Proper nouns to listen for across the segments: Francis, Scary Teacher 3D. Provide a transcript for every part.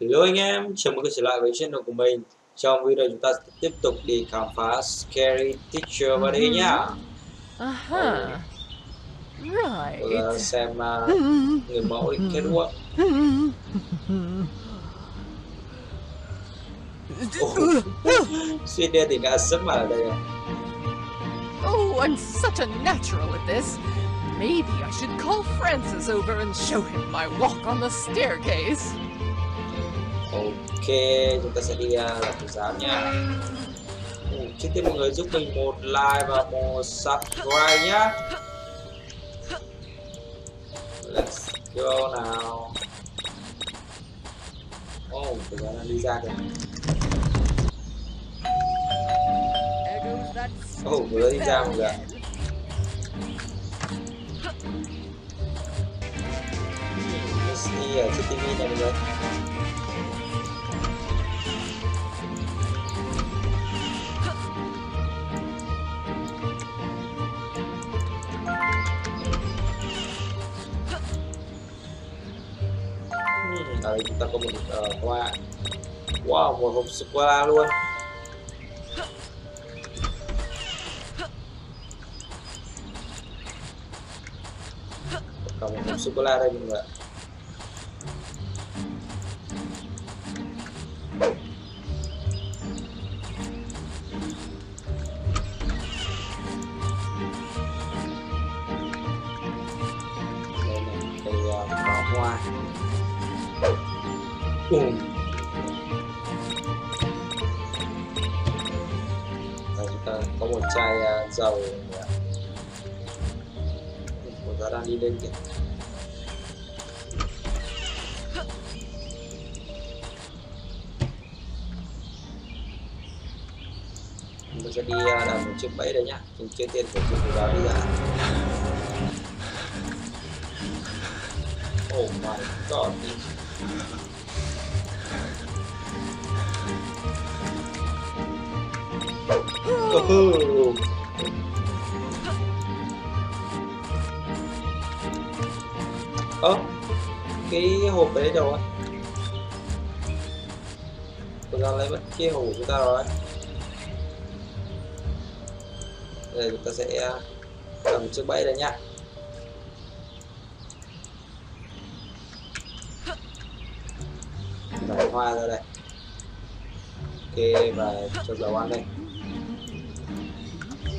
Hello anh em, chào mừng các bạn trở lại với channel của mình. Trong video chúng ta sẽ tiếp tục đi khám phá Scary Teacher 3D nhá. Xem người mẫu định kết luận. Suy đe thì đã sớm ở đây rồi. Oh, I'm such a natural at this. Maybe I should call Francis over and show him my walk on the staircase. Ok, chúng ta sẽ đi làm thử giám nha. Trước tiên mọi người giúp mình một like và một subscribe nhá. Let's go nào. Oh, thử giám đang đi ra kìa. Oh, vừa đi ra một người ạ. Let's đi ở trên TV này mọi người. Đây chúng ta có một hoa. Wow, một hộp sô-cô-la luôn. Còn một hộp sô-cô-la đây mọi người ạ. Đây là một cái hoa. Có một chai dầu của ta đang đi lên kìa. Mình sẽ đi làm một chiếc bẫy đây nhá. Mình chưa tiền của chiếc bẫy đi ra. Oh my god. Cái hộp đấy đâu á? Chúng ta lấy mất cái hộp của chúng ta rồi. Đây chúng ta sẽ làm một chiếc bẫy đây nha. Đổ hoa ra đây. Ok, và cho dầu ăn đây.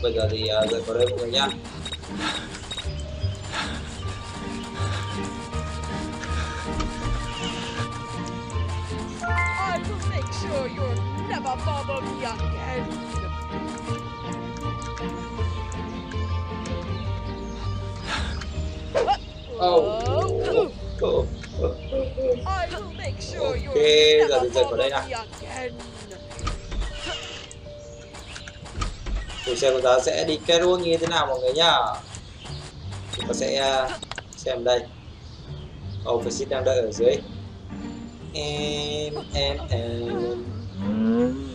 Bây giờ thì rời vào đây mọi người nha. Ok, giờ thì rời vào đây nào. Buổi xe của ta sẽ đi kết luôn như thế nào mọi người nhá. Chúng ta sẽ xem đây. Oh, phải xin đang đợi ở dưới. Em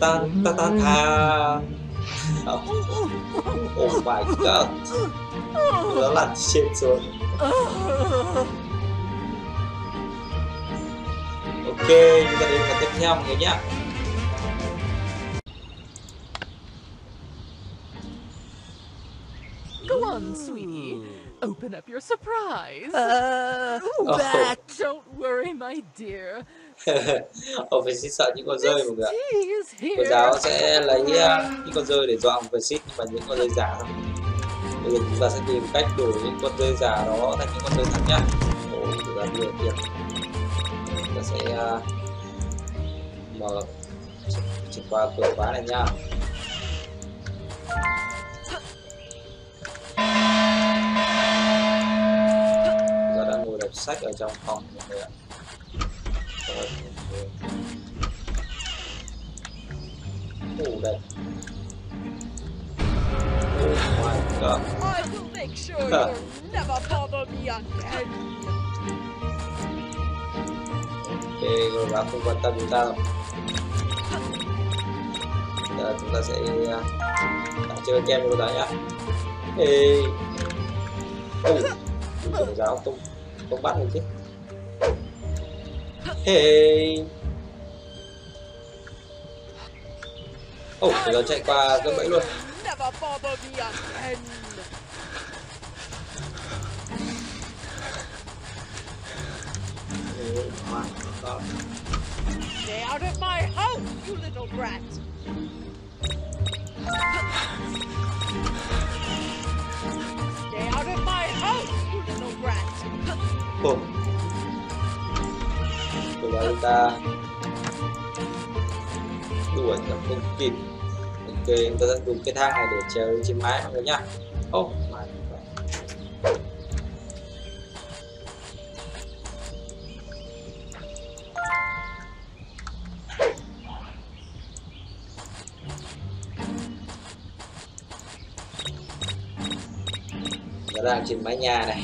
tan oh my god. Nó lăn trên xuống. Ok, chúng ta đến phần tiếp theo mọi người nhá. Go on, sweetie. Open up your surprise. Back. Don't worry, my dear. Ông Francis sợ những con rơi mọi người ạ. Cô giáo sẽ lấy những con rơi để dọa ông Francis, nhưng mà những con rơi giả thôi. Bây giờ chúng ta sẽ tìm cách đổi những con rơi giả đó thành những con rơi thật nhá. Ồ, chúng ta đi kìa. Chúng ta sẽ mở chuyển qua cửa khóa này nha. Sách ở trong phòng mọi người ạ. Đây. Oh my god. Sure ok, rồi bà không quan tâm chúng ta đâu. Giờ chúng ta sẽ chơi game của ta nhá. Ê. Thầy giáo không bắt mình chứ. Hey. Oh, thầy giáo chạy qua dẫm bẫy luôn. Stay out of my house, you little brat. Stay out of my house, you little brat. Oh. Tụi bạn ta đuổi cả không kịp. Ok, chúng ta sẽ dùng cái thang này để trèo lên trên mái mọi người nhá. Oh. Đang trên mái nhà này,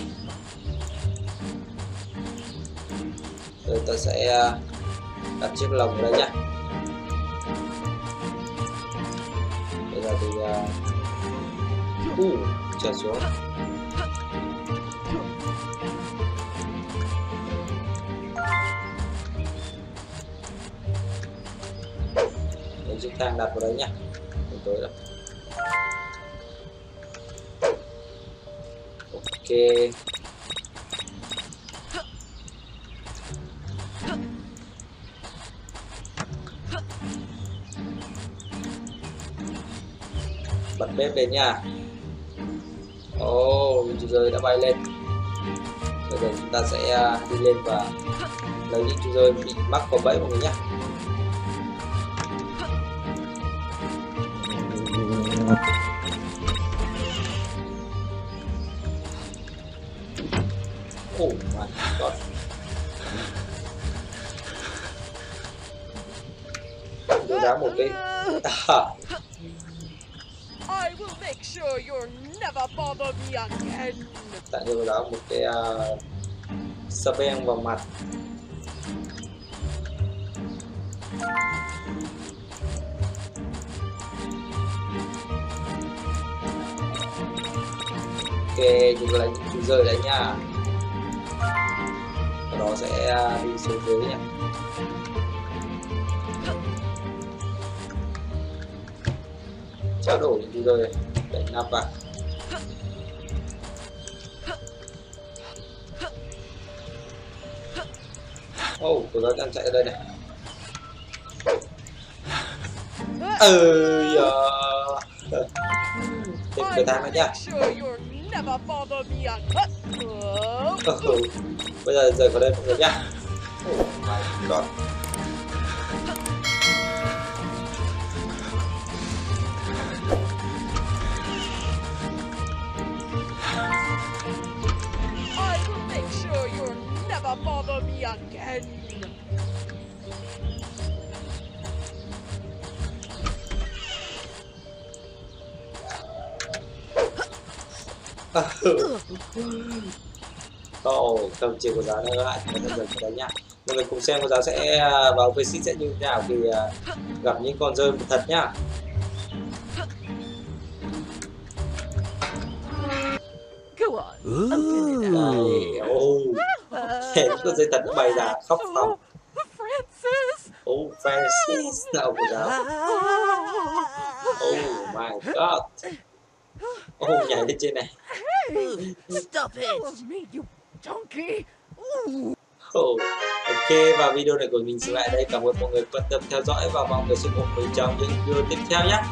rồi tôi sẽ đặt chiếc lồng đây nhá. Bây giờ thì trở xuống. Để chiếc thang đặt vào đấy nhá. Để tối rồi. Ok. Bật bếp lên nha. Ồ, chú rơi đã bay lên. Bây giờ chúng ta sẽ đi lên và lấy những chú rơi bị mắc vào bẫy mọi người nhé. Oh my god. Đưa ra một cái. I will make sure you'll never bother me again. Tặng cho đó một cái sờ beng vào mặt. Ok, chúng ta lại chú rơi đấy nha. Nó sẽ đi xuống dưới nha. Trao đổi những chú rơi để nạp vào. Oh, tụi nó đang chạy ra đây này. Ơi da. Tìm cửa thang nữa nha. Bây giờ rời khỏi đây mọi người nhá. Rồi. I will make sure you'll never bother me again. Ồ, tầm chiều của giáo nữa lại dần dần đấy nhá. Mọi người cùng xem cô giáo sẽ vào visit sẽ như thế nào thì gặp những con rơi thật nhá. Thế con rơi thật nó bay ra khóc phòng. Oh Francis, nào cô giáo. Oh my god. Oh, nhảy lên trên này. Stop it. Oh, ok, và video này của mình sẽ lại đây. Cảm ơn mọi người quan tâm theo dõi và mọi người sẽ ủng hộ mình trong những video tiếp theo nhé.